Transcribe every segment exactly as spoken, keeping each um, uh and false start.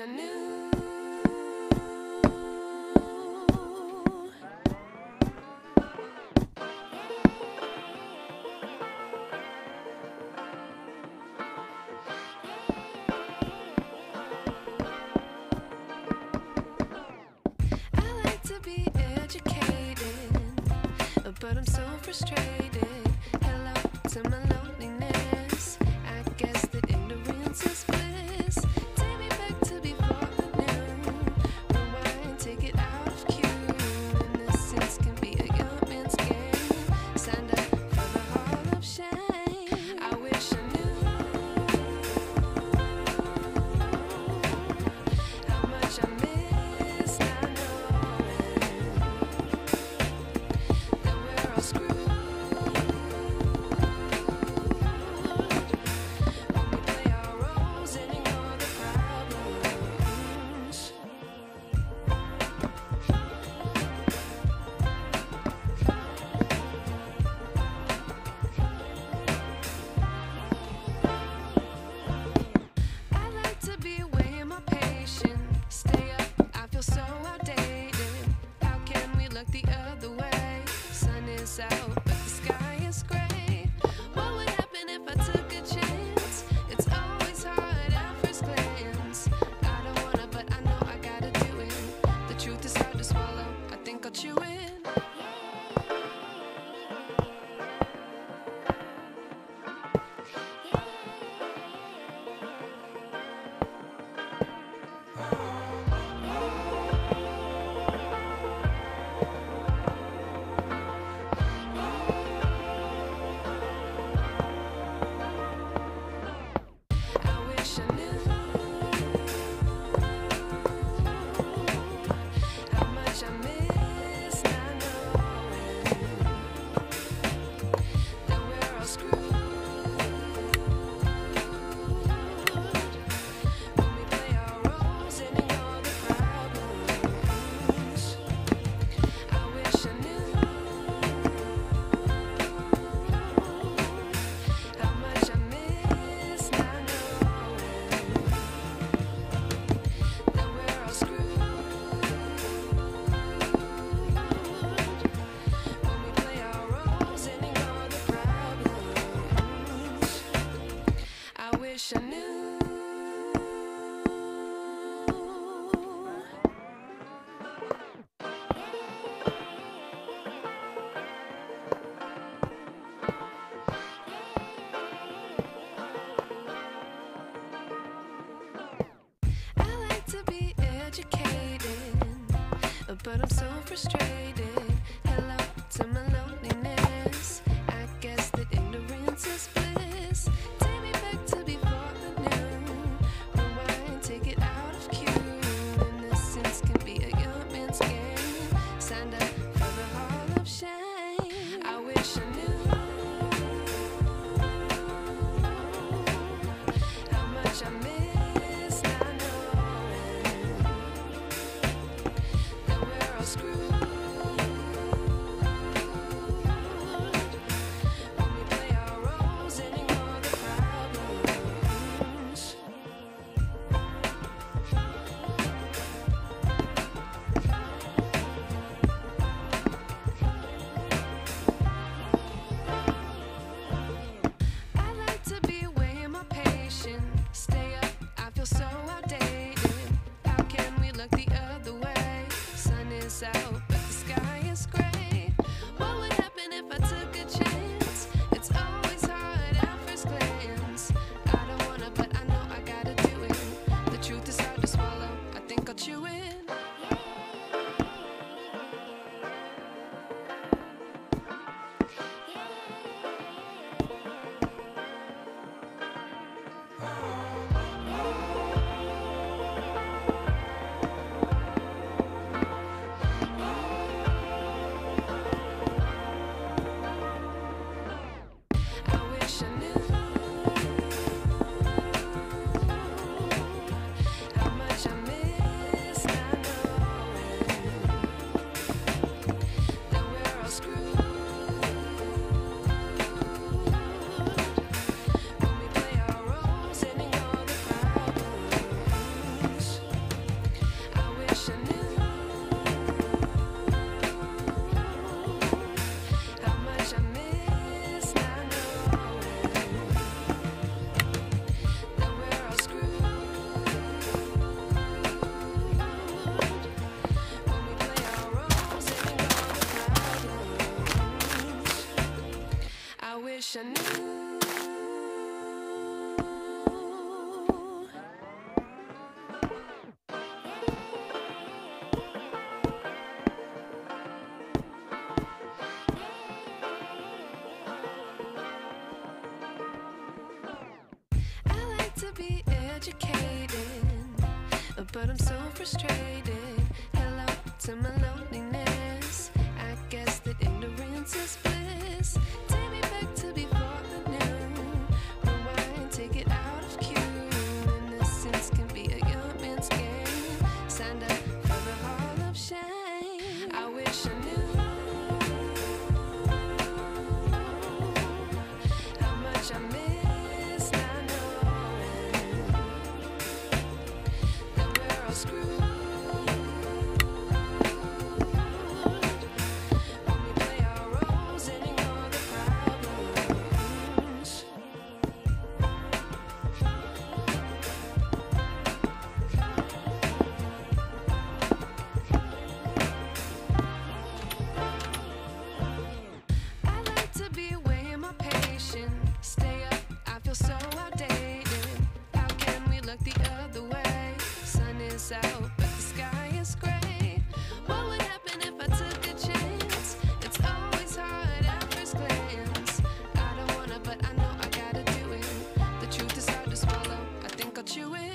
wish I knew. I like to be educated, but I'm so frustrated. Hello to my loneliness. I guess that ignorance is bliss. Take me back to before the new. Rewind, take it out of cue. Innocence can be a young man's game. Signed up for the hall of shame. I wish I knew how much I missed. So outdated, how can we look the other way? Sun is out, but the sky is gray. What would happen if I took a chance? It's always hard at first glance. I don't wanna, but I know I gotta do it. The truth is hard to swallow, I think I'll chew it. I knew. I like to be educated, but I'm so frustrated. Hello to my loneliness. I guess that ignorance is bliss. Take me back to before. wish I knew. I like to be educated, but I'm so frustrated. Hello to my loneliness. I guess that ignorance is bliss. Take me back to before the noon. Rewind, take it out of cue. Innocence can be a young man's game. Signed up for the Hall of Shame. I wish I knew how much I miss. Out, but the sky is gray. What would happen if I took a chance? It's always hard at first glance. I don't wanna, but I know I gotta do it. The truth is hard to swallow. I think I'll chew it.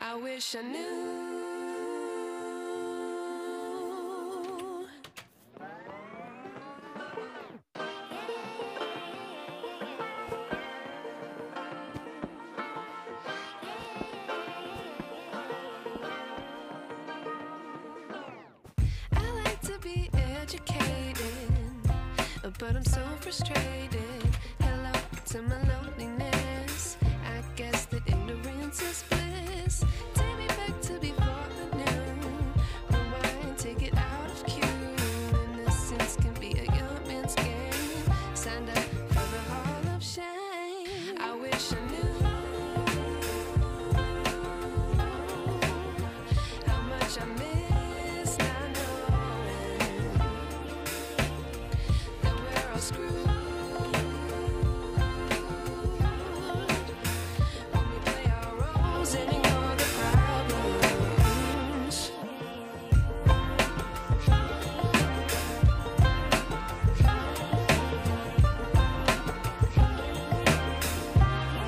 I wish I knew. I like to be educated, but I'm so frustrated. Hello to my loneliness.